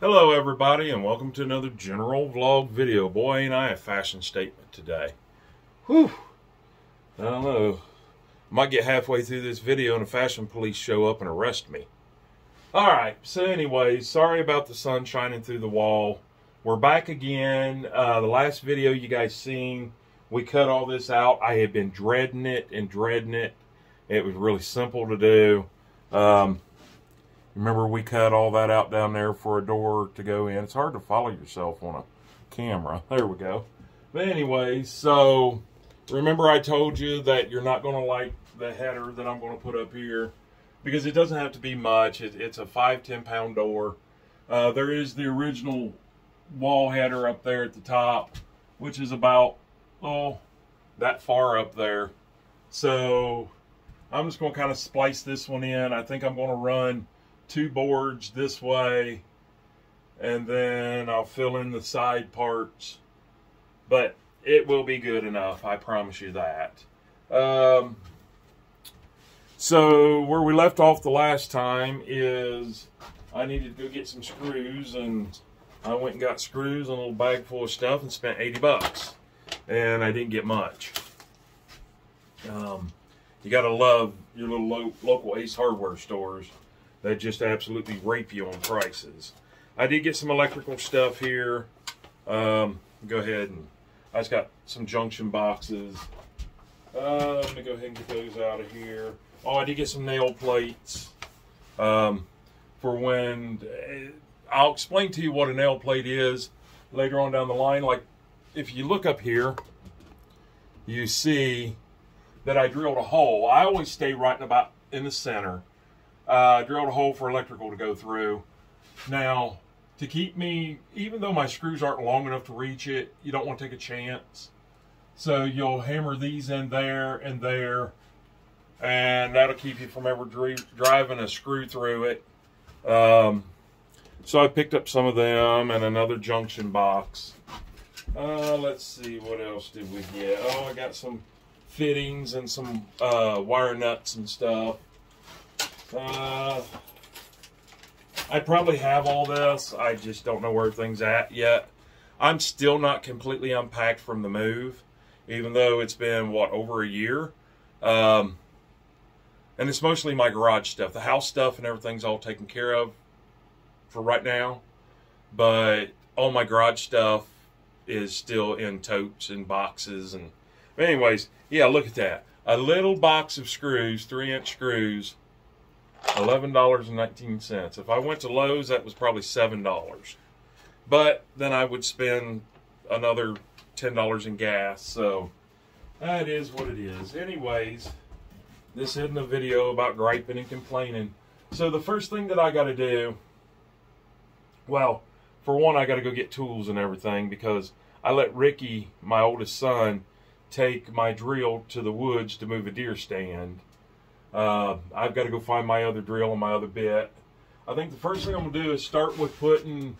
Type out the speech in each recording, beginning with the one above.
Hello everybody, and welcome to another General Vlog video. Boy, ain't I a fashion statement today. Whew. I don't know. Might get halfway through this video and the fashion police show up and arrest me. Alright, so anyways, sorry about the sun shining through the wall. We're back again. The last video you guys seen, we cut all this out. I had been dreading it and dreading it. It was really simple to do. Remember, we cut all that out down there for a door to go in. It's hard to follow yourself on a camera. There we go. But anyways, so remember I told you that you're not going to like the header that I'm going to put up here because it doesn't have to be much. It's a 5-10 pound door. There is the original wall header up there at the top, which is about, oh, that far up there. So I'm just going to kind of splice this one in. I think I'm going to run two boards this way, and then I'll fill in the side parts, but it will be good enough, I promise you that. So where we left off the last time is I needed to go get some screws, and I went and got screws and a little bag full of stuff and spent 80 bucks, and I didn't get much. You gotta love your little local Ace Hardware stores. They just absolutely rape you on prices. I did get some electrical stuff here. Go ahead, and I just got some junction boxes. Let me go ahead and get those out of here. Oh, I did get some nail plates for when, I'll explain to you what a nail plate is later on down the line. Like, if you look up here, you see that I drilled a hole. I always stay right about in the center. I drilled a hole for electrical to go through. Now, to keep me, even though my screws aren't long enough to reach it, you don't want to take a chance. So you'll hammer these in there and there, and that'll keep you from ever driving a screw through it. So I picked up some of them and another junction box. Let's see, what else did we get? Oh, I got some fittings and some wire nuts and stuff. I probably have all this. I just don't know where things at yet. I'm still not completely unpacked from the move, even though it's been, what, over a year? And it's mostly my garage stuff. The house stuff and everything's all taken care of for right now, but all my garage stuff is still in totes and boxes. And anyways, yeah, look at that. A little box of screws, 3-inch screws, $11.19. If I went to Lowe's, that was probably $7. But then I would spend another $10 in gas, so that is what it is. Anyways, this isn't a video about griping and complaining. So the first thing that I got to do, well, for one, I got to go get tools and everything because I let Ricky, my oldest son, take my drill to the woods to move a deer stand. I've got to go find my other drill and my other bit. I think the first thing I'm going to do is start with putting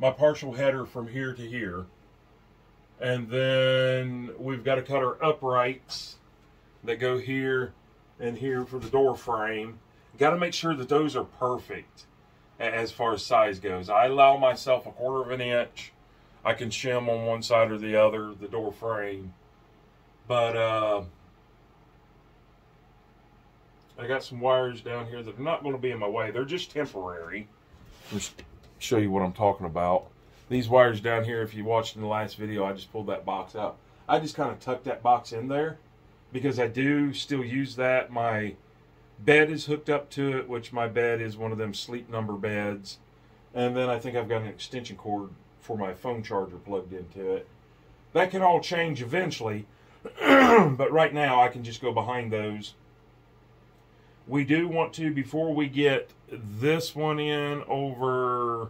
my partial header from here to here. And then we've got to cut our uprights that go here and here for the door frame. Got to make sure that those are perfect as far as size goes. I allow myself 1/4 inch. I can shim on one side or the other, the door frame. But, I got some wires down here that are not going to be in my way. They're just temporary. Just show you what I'm talking about. These wires down here, if you watched in the last video, I just pulled that box out. I just kind of tucked that box in there because I do still use that. My bed is hooked up to it, which my bed is one of them sleep number beds. And then I think I've got an extension cord for my phone charger plugged into it. That can all change eventually, but right now I can just go behind those. We do want to, before we get this one in over,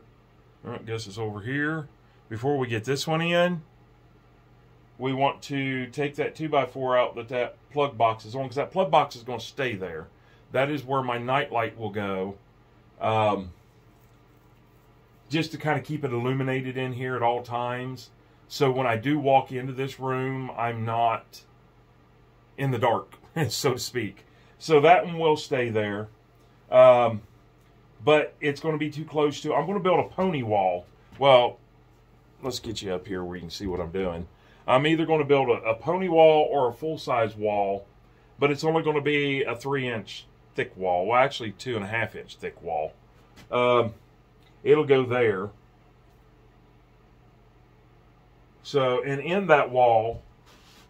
I guess it's over here, before we get this one in, we want to take that 2x4 out that plug box is on, because that plug box is going to stay there. That is where my night light will go, just to kind of keep it illuminated in here at all times. So when I do walk into this room, I'm not in the dark, so to speak. So that one will stay there. but it's going to be too close to, I'm going to build a pony wall. Well, let's get you up here where you can see what I'm doing. I'm either going to build a pony wall or a full-size wall, but it's only going to be a 3-inch thick wall. Well, actually 2.5-inch thick wall. It'll go there. So, and in that wall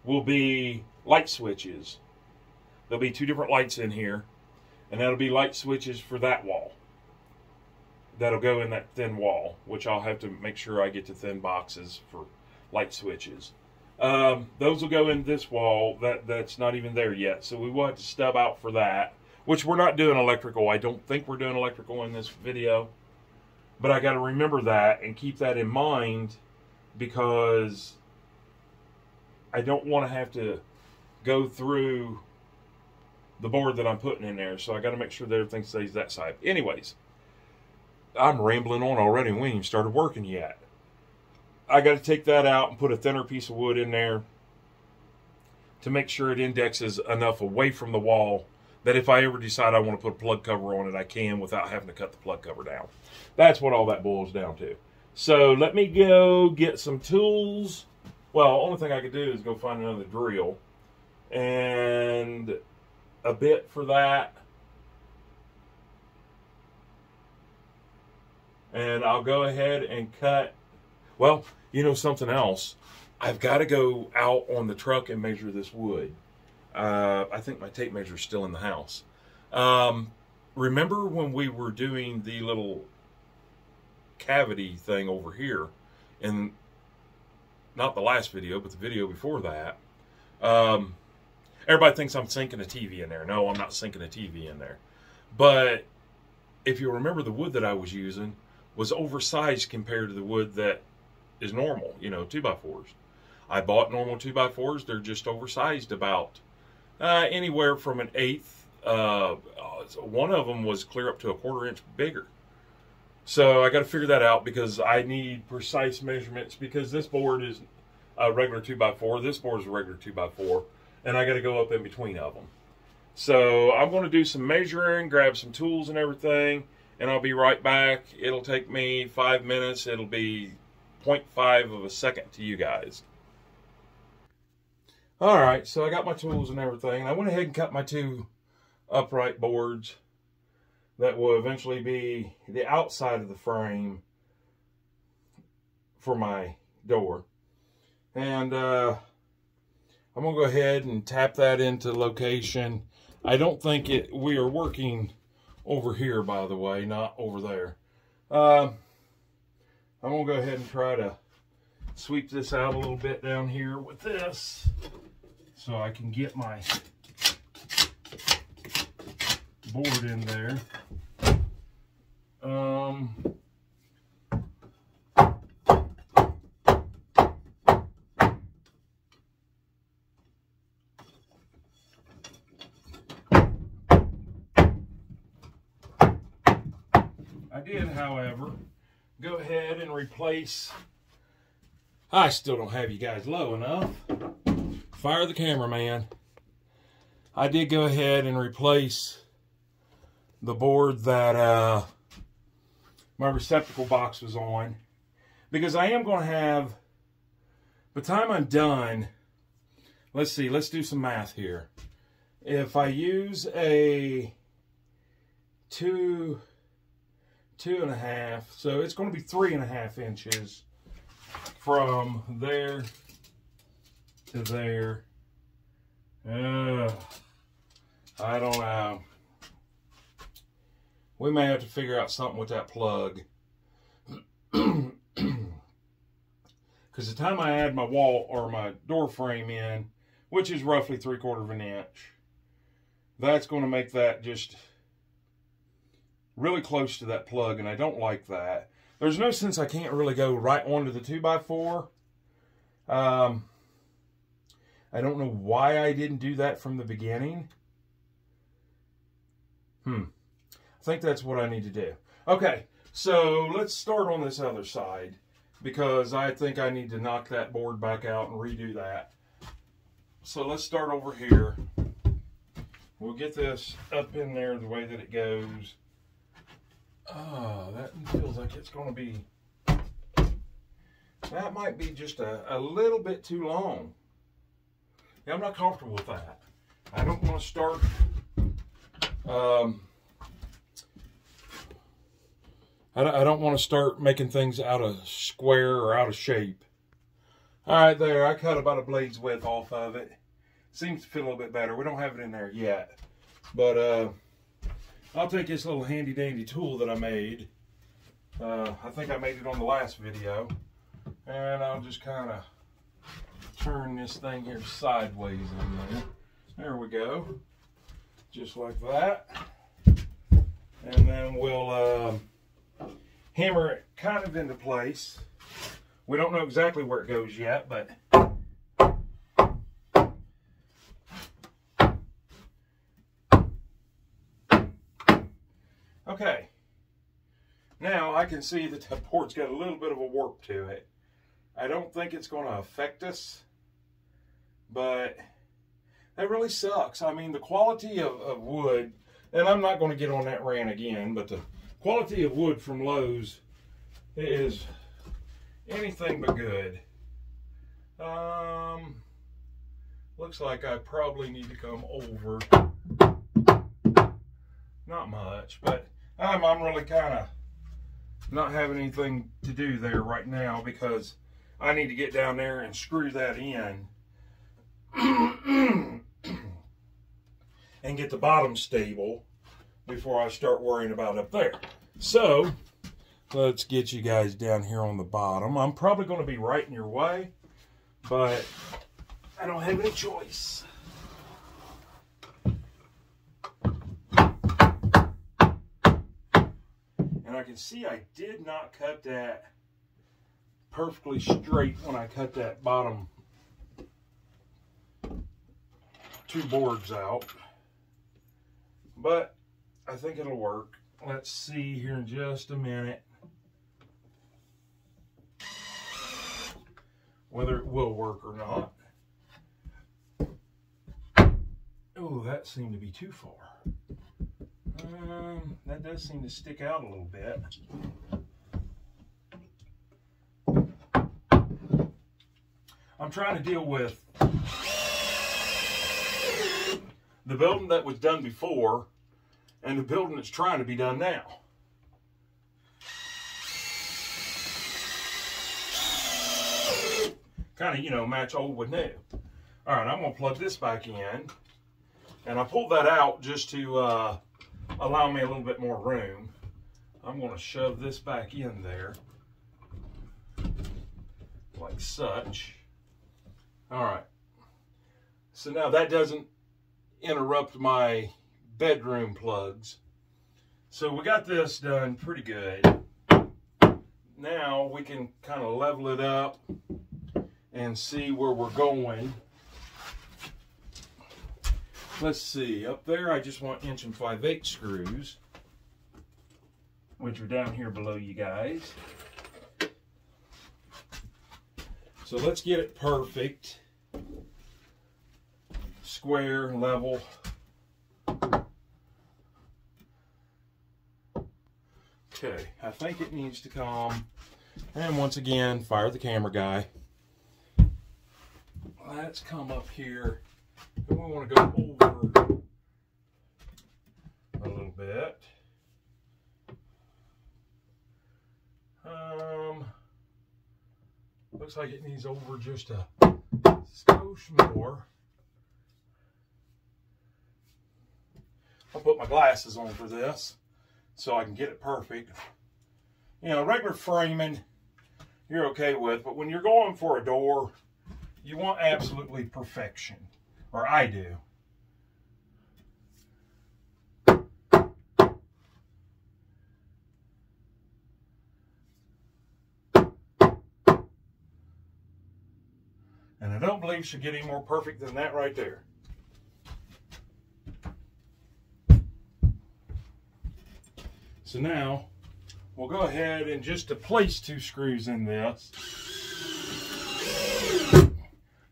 will be light switches. There'll be 2 different lights in here, and that'll be light switches for that wall. That'll go in that thin wall, which I'll have to make sure I get to thin boxes for light switches. Those will go in this wall. That's not even there yet, so we will have to stub out for that, which we're not doing electrical. I don't think we're doing electrical in this video, but I got to remember that and keep that in mind, because I don't want to have to go through the board that I'm putting in there, so I got to make sure that everything stays that side. Anyways, I'm rambling on already, and we ain't even started working yet. I got to take that out and put a thinner piece of wood in there to make sure it indexes enough away from the wall that if I ever decide I want to put a plug cover on it, I can without having to cut the plug cover down. That's what all that boils down to. So let me go get some tools. Well, only thing I could do is go find another drill and a bit for that. And I'll go ahead and cut. Well, you know something else? I've got to go out on the truck and measure this wood. I think my tape measure is still in the house. Remember when we were doing the little cavity thing over here, and not the last video but the video before that, everybody thinks I'm sinking a TV in there. No, I'm not sinking a TV in there, but if you remember, the wood that I was using was oversized compared to the wood that is normal, you know, 2x4s. I bought normal 2x4s. They're just oversized about anywhere from 1/8. One of them was clear up to 1/4 inch bigger. So I got to figure that out, because I need precise measurements, because this board is a regular 2x4. This board is a regular 2x4, and I got to go up in between of them. So I'm going to do some measuring, grab some tools and everything, and I'll be right back. It'll take me 5 minutes. It'll be 0.5 of a second to you guys. All right, so I got my tools and everything, and I went ahead and cut my 2 upright boards that will eventually be the outside of the frame for my door. And I'm gonna go ahead and tap that into location. I don't think we are working over here, by the way, not over there. I'm gonna go ahead and try to sweep this out a little bit down here with this, so I can get my board in there. I did, however, go ahead and replace. I still don't have you guys low enough. Fire the cameraman. I did go ahead and replace the board that my receptacle box was on, because I am going to have, by the time I'm done, let's see, let's do some math here. If I use a 2.5, so it's going to be 3.5 inches from there to there. I don't know. We may have to figure out something with that plug. Because the time I add my wall or my door frame in, which is roughly 3/4 of an inch, that's going to make that just really close to that plug, and I don't like that. There's no sense I can't really go right onto the 2x4. I don't know why I didn't do that from the beginning. I think that's what I need to do. Okay, so let's start on this other side, because I think I need to knock that board back out and redo that. So let's start over here. We'll get this up in there the way that it goes. That feels like it's going to be, that might be just a little bit too long. Now, I'm not comfortable with that. I don't want to start I don't want to start making things out of square or out of shape. All right, there, I cut about a blade's width off of it. Seems to feel a little bit better. We don't have it in there yet, but I'll take this little handy dandy tool that I made. I think I made it on the last video, and I'll just kind of turn this thing here sideways in there. There we go, just like that, and then we'll hammer it kind of into place. We don't know exactly where it goes yet, but okay, now I can see that the port's got a little bit of a warp to it. I don't think it's going to affect us, but that really sucks. I mean, the quality of wood, and I'm not going to get on that rant again, but the quality of wood from Lowe's is anything but good. Looks like I probably need to come over. Not much, but I'm really kind of not having anything to do there right now because I need to get down there and screw that in and get the bottom stable before I start worrying about up there. So let's get you guys down here on the bottom. I'm probably going to be right in your way, but I don't have any choice. And I can see I did not cut that perfectly straight when I cut that bottom two boards out. But I think it'll work. Let's see here in just a minute whether it will work or not. Oh, that seemed to be too far. That does seem to stick out a little bit. I'm trying to deal with the building that was done before and the building that's trying to be done now. Kind of, you know, match old with new. All right, I'm going to plug this back in. And I pulled that out just to allow me a little bit more room. I'm going to shove this back in there like such. All right, so now that doesn't interrupt my bedroom plugs. So we got this done pretty good. Now we can kind of level it up and see where we're going. Let's see, up there I just want 1 5/8" screws, which are down here below you guys. So let's get it perfect. Square, level. Okay, I think it needs to come. And once again, fire the camera guy. Let's come up here. And we want to go over a little bit. Looks like it needs over just a skosh more. I'll put my glasses on for this so I can get it perfect. You know, regular framing you're okay with, but when you're going for a door, you want absolutely perfection. Or I do. And I don't believe she'll get any more perfect than that right there. So now we'll go ahead and just to place 2 screws in this,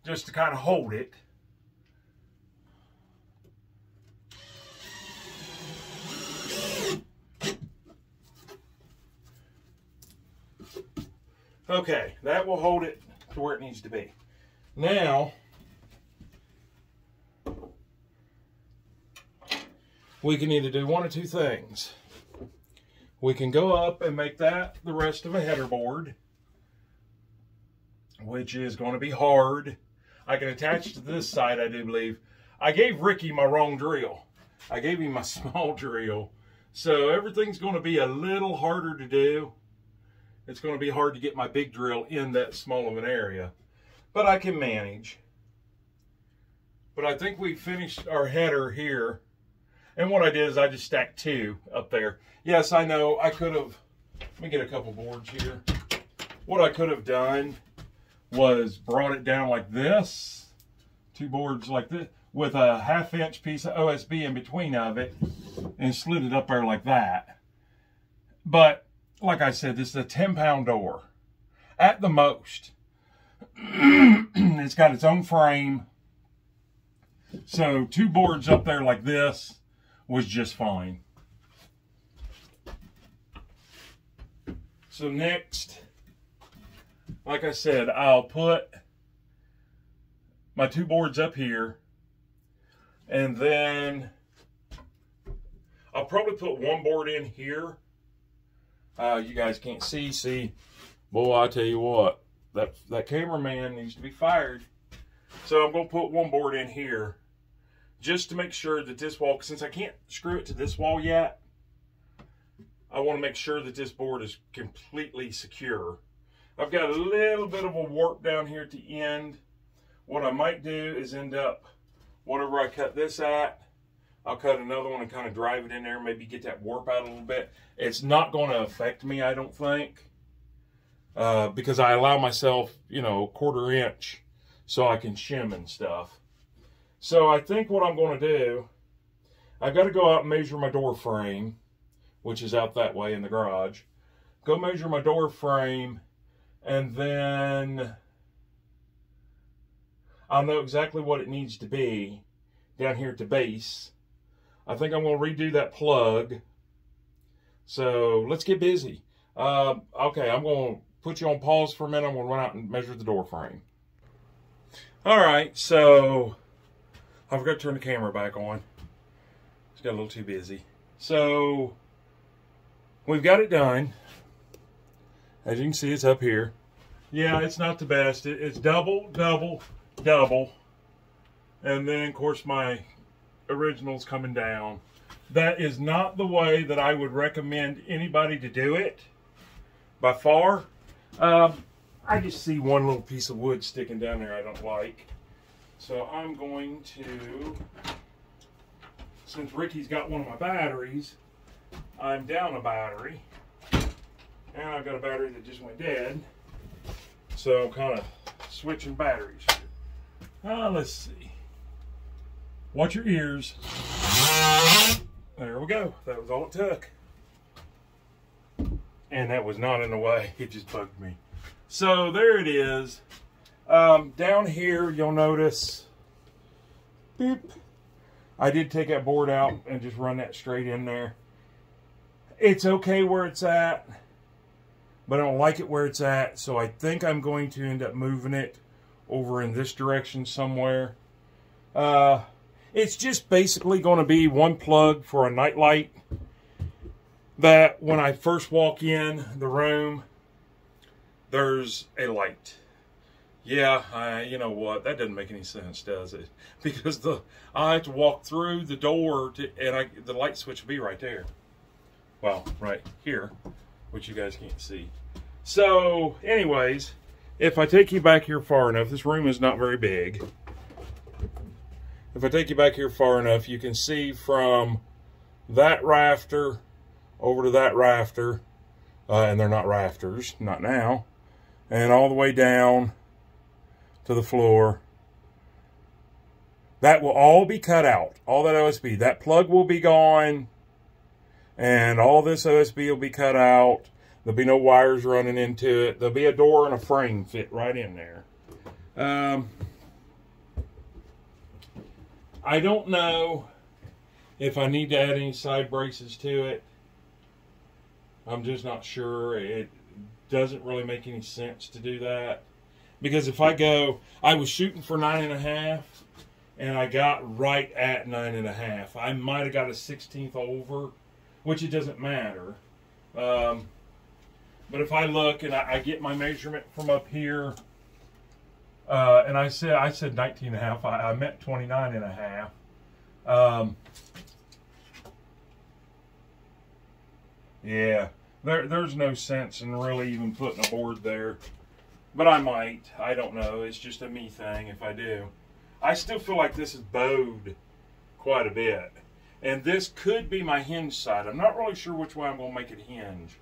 just to kind of hold it. Okay, that will hold it to where it needs to be. Now, we can either do one of two things. We can go up and make that the rest of a header board, which is going to be hard. I can attach to this side, I do believe. I gave Ricky my wrong drill. I gave him my small drill. So everything's going to be a little harder to do. It's going to be hard to get my big drill in that small of an area, but I can manage. But I think we finished our header here. And what I did is I just stacked two up there. Yes, I know I could have, let me get a couple boards here. What I could have done was brought it down like this, two boards like this, with a half-inch piece of OSB in between of it and slid it up there like that. But like I said, this is a 10-pound door at the most. It's got its own frame. So two boards up there like this was just fine. So next, like I said, I'll put my two boards up here, and then I'll probably put one board in here. You guys can't see. Boy, I tell you what, that cameraman needs to be fired. So I'm going to put one board in here just to make sure that this wall, since I can't screw it to this wall yet, I want to make sure that this board is completely secure. I've got a little bit of a warp down here at the end. What I might do is end up, whatever I cut this at, I'll cut another one and kind of drive it in there, maybe get that warp out a little bit. It's not going to affect me, I don't think, because I allow myself, you know, 1/4 inch so I can shim and stuff. So I think what I'm going to do, I've got to go out and measure my door frame, which is out that way in the garage. Go measure my door frame, and then I'll know exactly what it needs to be down here at the base. I think I'm going to redo that plug. So let's get busy. Okay, I'm going to put you on pause for a minute. I'm going to run out and measure the door frame. All right, so I forgot to turn the camera back on. It's got a little too busy. So we've got it done. As you can see, it's up here. Yeah, it's not the best. It's double, double, double. And then, of course, my original's coming down. That is not the way that I would recommend anybody to do it, by far. I just see one little piece of wood sticking down there I don't like. So I'm going to, since Ricky's got one of my batteries, I'm down a battery. And I've got a battery that just went dead. So I'm kind of switching batteries here. Let's see. Watch your ears. There we go. That was all it took. And that was not in the way. It just bugged me. So there it is. Down here, you'll notice, beep, I did take that board out and just run that straight in there. It's okay where it's at, but I don't like it where it's at. So I think I'm going to end up moving it over in this direction somewhere. It's just basically going to be one plug for a nightlight that when I first walk in the room, there's a light. Yeah, you know what? That doesn't make any sense, does it? Because I have to walk through the door and the light switch will be right there. Well, right here, which you guys can't see. So, anyways, if I take you back here far enough, this room is not very big. If I take you back here far enough, you can see from that rafter over to that rafter. And they're not rafters, not now. And all the way down to the floor. That will all be cut out. All that OSB. That plug will be gone. And all this OSB will be cut out. There'll be no wires running into it. There'll be a door and a frame fit right in there. I don't know if I need to add any side braces to it. I'm just not sure. doesn't really make any sense to do that. Because if I go, I was shooting for 9.5, and I got right at 9.5. I might have got a 16th over, which it doesn't matter. But if I look and I get my measurement from up here, and I said 19.5, I meant 29.5. Yeah, there's no sense in really even putting a board there. But I might. I don't know. It's just a me thing if I do. I still feel like this is bowed quite a bit. And this could be my hinge side. I'm not really sure which way I'm going to make it hinge.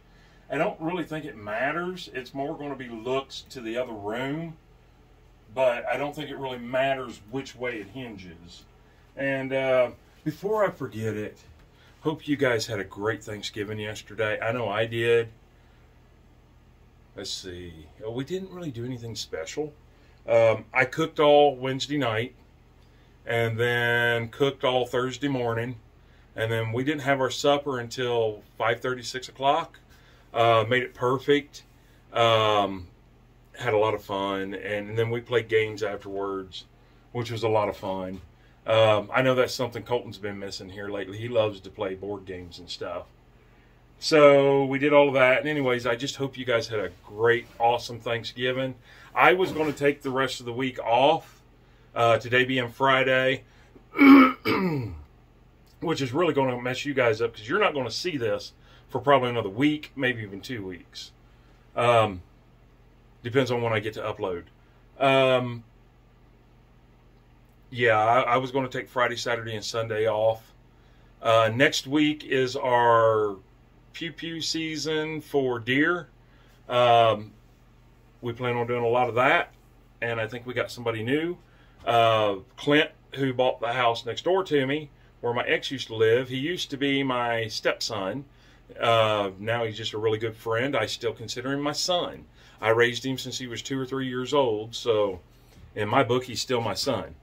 I don't really think it matters. It's more going to be looks to the other room. But I don't think it really matters which way it hinges. And before I forget it, hope you guys had a great Thanksgiving yesterday. I know I did. Let's see. Oh, we didn't really do anything special. I cooked all Wednesday night, and then cooked all Thursday morning, and then we didn't have our supper until 5:30, 6 o'clock. Made it perfect. Had a lot of fun, and then we played games afterwards, which was a lot of fun. I know that's something Colton's been missing here lately. He loves to play board games and stuff. So we did all of that, and anyways, I just hope you guys had a great, awesome Thanksgiving. I was going to take the rest of the week off, today being Friday, which is really going to mess you guys up because you're not going to see this for probably another week, maybe even 2 weeks. Depends on when I get to upload. Yeah, I was going to take Friday, Saturday, and Sunday off. Next week is our pew pew season for deer. We plan on doing a lot of that, and I think we got somebody new. Clint, who bought the house next door to me where my ex used to live, he used to be my stepson. Now he's just a really good friend. I still consider him my son. I raised him since he was 2 or 3 years old, so in my book he's still my son.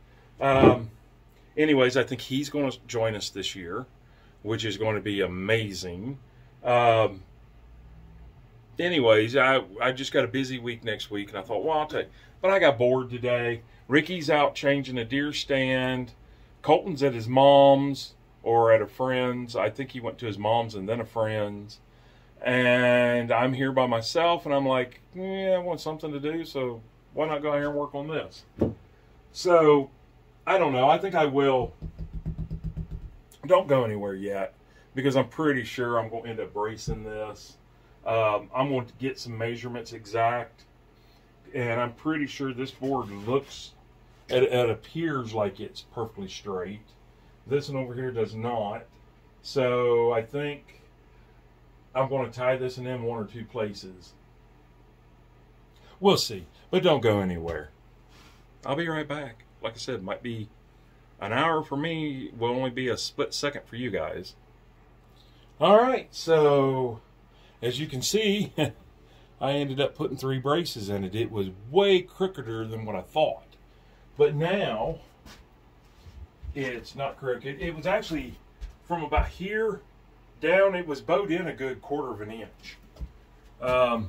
Anyways, I think he's going to join us this year, which is going to be amazing. Anyways, I just got a busy week next week, and I thought, well, I'll take, but I got bored today. Ricky's out changing a deer stand. Colton's at his mom's or at a friend's. I think he went to his mom's and then a friend's. And I'm here by myself, and I'm like, yeah, I want something to do, so why not go here and work on this? So, I don't know. I think I will. Don't go anywhere yet, because I'm pretty sure I'm going to end up bracing this. I'm going to get some measurements exact, and I'm pretty sure this board looks, it appears like it's perfectly straight. This one over here does not. So I think I'm going to tie this in one or two places. We'll see, but don't go anywhere. I'll be right back. Like I said, might be an hour for me, will only be a split second for you guys. All right, so as you can see, I ended up putting 3 braces in it. It was way crookeder than what I thought. But now, it's not crooked. It was actually, from about here down, it was bowed in a good 1/4 of an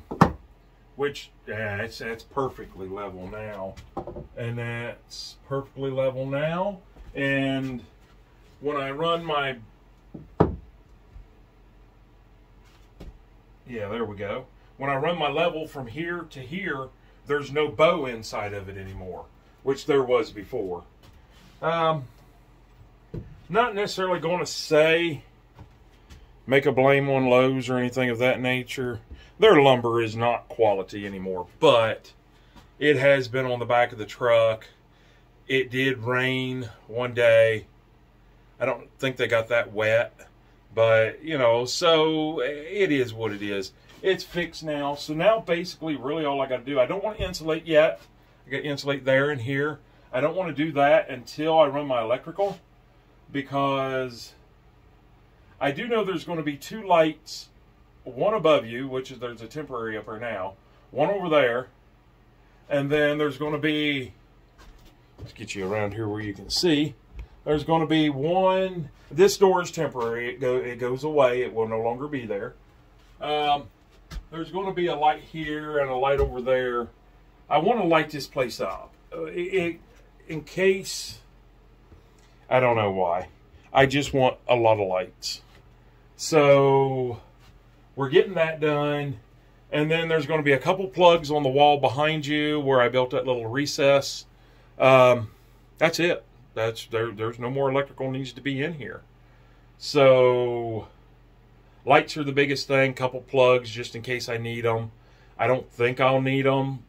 inch. Which, yeah, that's perfectly level now. And that's perfectly level now. And when I run my, yeah, there we go. When I run my level from here to here, there's no bow inside of it anymore, which there was before. Not necessarily going to say make a blame on Lowe's or anything of that nature. Their lumber is not quality anymore, but it has been on the back of the truck. It did rain one day. I don't think they got that wet, but you know, so it is what it is. It's fixed now. So now basically really all I got to do, I don't want to insulate yet. I got to insulate there and here. I don't want to do that until I run my electrical, because I do know there's going to be 2 lights, one above you, which is there's a temporary up here now, one over there, and then there's going to be, let's get you around here where you can see, there's going to be one, this door is temporary, it goes away, it will no longer be there. There's going to be a light here and a light over there. I want to light this place up. In case, I don't know why. I just want a lot of lights. So we're getting that done. And then there's going to be a couple plugs on the wall behind you where I built that little recess. That's it. There's no more electrical needs to be in here. So lights are the biggest thing. Couple plugs just in case I need them. I don't think I'll need them.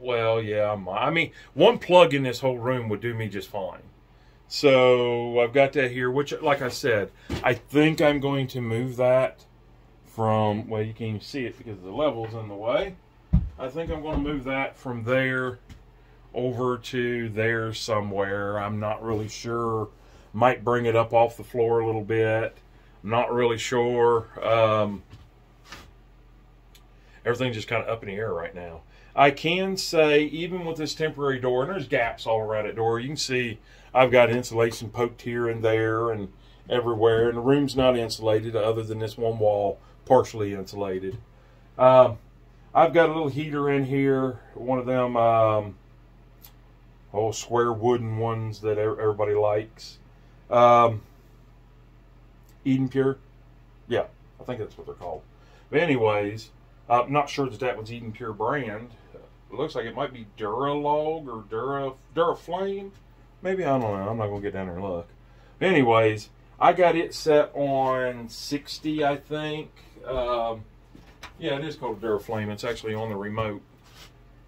Well, yeah, I mean, one plug in this whole room would do me just fine. So I've got that here, which, like I said, I think I'm going to move that from, well, you can't even see it because the level's in the way. I think I'm going to move that from there over to there somewhere. I'm not really sure. Might bring it up off the floor a little bit. I'm not really sure. Everything's just kind of up in the air right now. I can say, even with this temporary door, and there's gaps all around that door, you can see I've got insulation poked here and there and everywhere, and the room's not insulated other than this one wall, partially insulated. I've got a little heater in here, one of them old square wooden ones that everybody likes. Eden Pure? Yeah, I think that's what they're called. But anyways, I'm not sure that that one's Eden Pure brand. It looks like it might be Duralog or Duraflame. Maybe, I don't know. I'm not going to get down there and look. But anyways, I got it set on 60, I think. Yeah, it is called Duraflame. It's actually on the remote.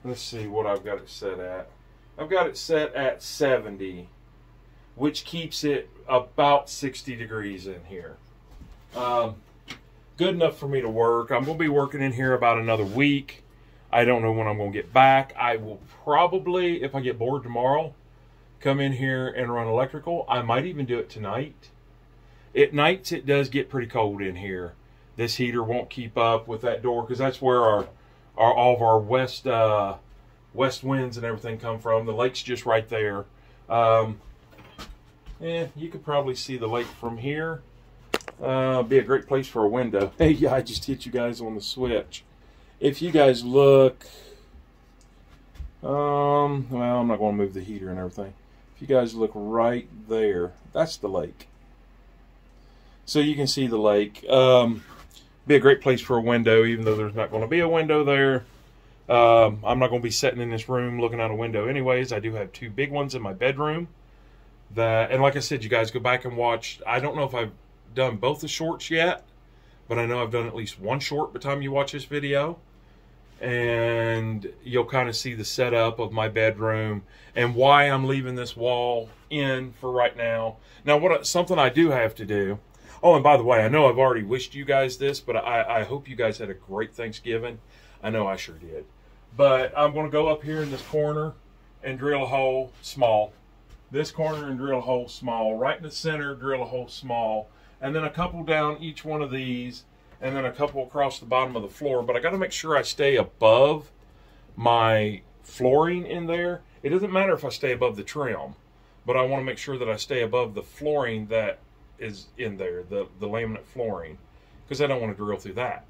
Let's see what I've got it set at. I've got it set at 70, which keeps it about 60 degrees in here. Good enough for me to work. I'm going to be working in here about another week. I don't know when I'm going to get back. I will probably, if I get bored tomorrow, come in here and run electrical. I might even do it tonight. At nights, it does get pretty cold in here. This heater won't keep up with that door because that's where all of our west winds and everything come from. The lake's just right there. Yeah, you could probably see the lake from here. Be a great place for a window. Hey, yeah, I just hit you guys on the switch. If you guys look, well, I'm not going to move the heater and everything. If you guys look right there, that's the lake. So you can see the lake. Be a great place for a window, even though there's not going to be a window there. I'm not going to be sitting in this room looking out a window anyways. I do have two big ones in my bedroom. And like I said, you guys go back and watch. I don't know if I've done both the shorts yet, but I know I've done at least one short by the time you watch this video. And you'll kind of see the setup of my bedroom and why I'm leaving this wall in for right now. Now, something I do have to do. Oh, and by the way, I know I've already wished you guys this, but I hope you guys had a great Thanksgiving. I know I sure did. But I'm going to go up here in this corner and drill a hole small. This corner and drill a hole small. Right in the center, drill a hole small. And then a couple down each one of these. And then a couple across the bottom of the floor. But I got to make sure I stay above my flooring in there. It doesn't matter if I stay above the trim. But I want to make sure that I stay above the flooring that is in there. The laminate flooring. Because I don't want to drill through that.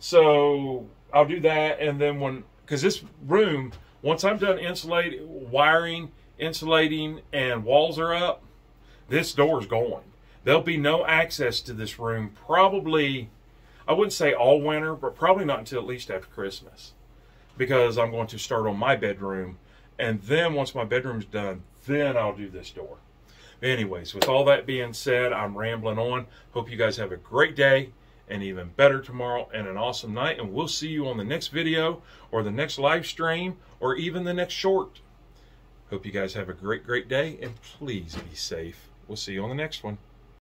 So I'll do that, and then because this room, once I'm done insulating, wiring, insulating, and walls are up, this door's going. There'll be no access to this room probably, I wouldn't say all winter, but probably not until at least after Christmas, because I'm going to start on my bedroom, and then once my bedroom's done, then I'll do this door. Anyways, with all that being said, I'm rambling on. Hope you guys have a great day. And even better tomorrow, and an awesome night, and we'll see you on the next video or the next live stream or even the next short. Hope you guys have a great, great day, and please be safe. We'll see you on the next one.